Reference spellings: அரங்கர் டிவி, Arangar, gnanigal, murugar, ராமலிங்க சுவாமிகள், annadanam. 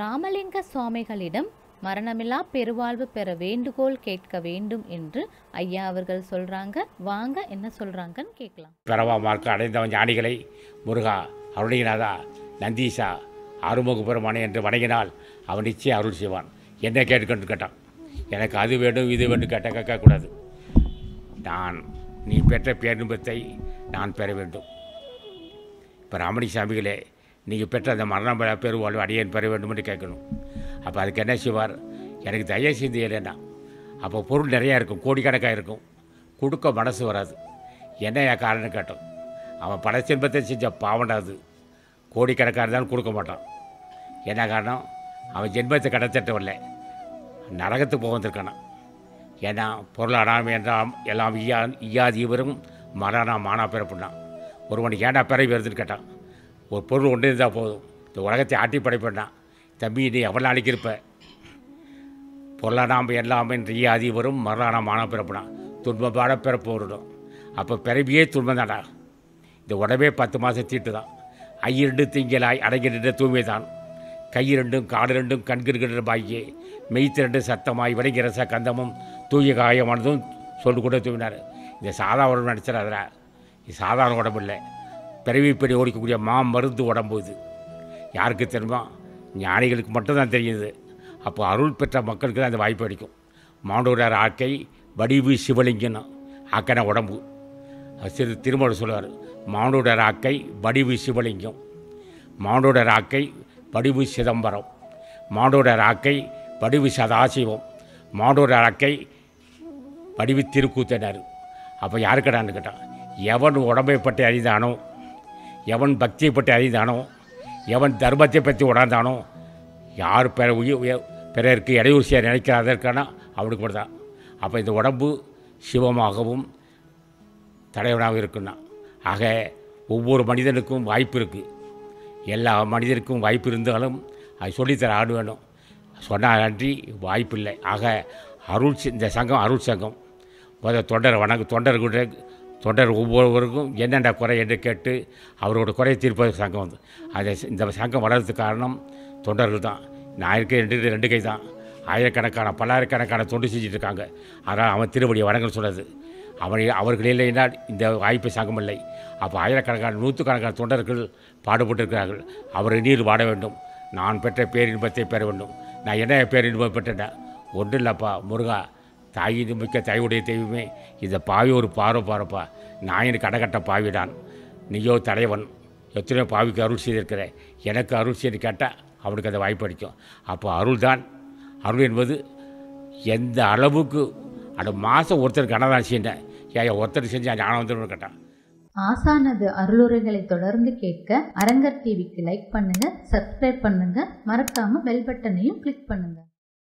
ராமலிங்க சுவாமிகளிடம் மரணமில்லா பெருவாழ்வு பெற வேண்டுகோள் கேட்க வேண்டும் என்று ஐயா அவர்கள் சொல்றாங்க. வாங்க என்ன சொல்றாங்கன்னு கேட்கலாம். பிறவா மார்க்க அடைந்தவன் ஞானிகளை முருகா அருணிநாதா நந்தீசா ஆறுமுக பெருமானே என்று வணங்கினால் அவன் நிச்சயம் அருள் செய்வான். என்ன கேட்டுக்கொண்டு கேட்டான், எனக்கு அது வேண்டும் இது வேண்டும் கேட்ட கேட்கக்கூடாது. நான் நீ பெற்ற பேரின்பத்தை நான் பெற வேண்டும். இப்போ ராமலிங்க சுவாமிகளே நீங்கள் பெற்ற அந்த மரணம் பெறுவாழ்வு அடியேன் பெற வேண்டும் என்று கேட்கணும். அப்போ அதுக்கு என்ன செய்வார், எனக்கு தயவு செய்து இல்லைன்னா அப்போ பொருள் நிறையா இருக்கும், கோடிக்கணக்காக இருக்கும், கொடுக்க மனசு வராது. என்ன காரணம் கேட்டோம், அவன் பல செல்வத்தை செஞ்ச பாவண்டாது, கோடிக்கணக்காக இருந்தாலும் கொடுக்க மாட்டான். என்ன காரணம், அவன் ஜென்மத்தை கடத்திட்டவில்லை, நரகத்துக்கு போக வந்திருக்கானான். ஏன்னா பொருள் அடாமை என்றால் எல்லாம் ஈயாது இவரும் மரணா மானா பிறப்புனான். ஒருவனுக்கு ஏன்னா பிறவி வருதுன்னு கேட்டான். ஒரு பொருள் ஒன்று இருந்தால் போதும் இந்த உலகத்தை ஆட்டி படைப்பண்ணான். தம்பி நீ எவ்வளோ நாளைக்கு இருப்ப, பொருளாதாம் எல்லாம் என்று ஈயாது வரும் மரணா மானா பிறப்புனான். துன்பமான பிறப்பு வரணும். அப்போ பிறவியே துன்பம் தானா, இந்த உடம்பே 10 மாதம் தீட்டு தான். ஐயிரண்டு திங்களாய் அடங்கின்ற தூய்மை தான். கையிரண்டும் காலிரண்டும் கண்கிருக்கின்ற பாகியே மெய்த்திரண்டு சத்தமாய் விளைகிறச கந்தமும் தூய காயமானதும் சொல்லு கூட தூவினார். இந்த சாதாரண உடம்பு நினச்சார், அதில் இது சாதாரண உடம்பு இல்லை, பிறவி பெரிய ஓடிக்கக்கூடிய மா மருந்து உடம்பு இது. யாருக்கு தெரியுமா, ஞானிகளுக்கு மட்டும்தான் தெரியுது. அப்போ அருள் பெற்ற மக்களுக்கு தான் அந்த வாய்ப்பு அளிக்கும். மாண்டூரார் ஆக்கை வடிவு சிவலிங்கன்னு ஆக்கன உடம்பு சிறு திருமணம் சொல்லுவார். மாண்டூரார் ஆக்கை வடிவு சிவலிங்கம், மாண்டூரார் ஆக்கை வடிவு சிதம்பரம், மாண்டூரார் ஆக்கை வடிவு சதாசிவம், மாண்டூரார் ஆக்கை வடிவு திருக்கூத்தனார். அப்போ யாருக்கடான்னு கேட்டான், எவன் உடம்பை பற்றி அறிந்தானோ, எவன் பக்தியை பற்றி அறிந்தானோ, எவன் தர்மத்தை பற்றி உணர்ந்தானோ, யார் பிறருக்கு இடையூசியாக நினைக்கிறாதற்கான அவனுக்கு கூட தான். அப்போ இந்த உடம்பு சிவமாகவும் தலைவனாகவும் இருக்குன்னா, ஆக ஒவ்வொரு மனிதனுக்கும் வாய்ப்பு இருக்குது. எல்லா மனிதனுக்கும் வாய்ப்பு இருந்தாலும் அது சொல்லித்தர ஆடு வேணும். சொன்னால் நன்றி வாய்ப்பு இல்லை. ஆக அருள் இந்த சங்கம் அருள் சங்கம் முதல் தொண்டர் வணங்க தொண்டர் ஒவ்வொருவருக்கும் என்னென்ன குறை என்று கேட்டு அவரோட குறையை தீர்ப்பதற்கு சங்கம் வந்து அது இந்த சங்கம் வளர்கிறதுக்கு காரணம் தொண்டர்கள் தான். நான் இருக்க 2 கை தான், ஆயிரக்கணக்கான பல்லாயிரக்கணக்கான தொண்டு செஞ்சிட்ருக்காங்க. அதனால் அவன் திருவடியை வணங்கன்னு சொன்னது. அவர்கள் இல்லைன்னா இந்த வாய்ப்பு சங்கம் இல்லை. அப்போ ஆயிரக்கணக்கான 100கணக்கான தொண்டர்கள் பாடுபட்டிருக்கிறார்கள். அவரை நீர் வாட வேண்டும், நான் பெற்ற பேரின்பத்தை பெற வேண்டும். நான் என்ன பேரின்பம் பெற்றேன், ஒன்றும் இல்லைப்பா முருகா தாயின் மிக்க தாயுடைய தெய்வமே, இந்த பாவி ஒரு பாரோ பாருப்பா, நான் எனக்கு அடகட்ட பாவிடான், நீயோ தலைவன், எத்தனையோ பாவிக்கு அருள் செய்திருக்கிற, எனக்கு அருள் செய்து கேட்டால் அவனுக்கு அந்த வாய்ப்பு அளிக்கும். அப்போ அருள் தான். அருள் என்பது எந்த அளவுக்கு, அது மாதம் ஒருத்தருக்கு அன்னதானம் செஞ்சேன், ஏன் ஒருத்தர் செஞ்சேன் ஞானம் வந்துடும் கேட்டான். ஆசானது அருளுரைகளை தொடர்ந்து கேட்க அரங்கர் டிவிக்கு லைக் பண்ணுங்க, சப்ஸ்கிரைப் பண்ணுங்க, மறக்காம பெல் பட்டனையும் கிளிக் பண்ணுங்க.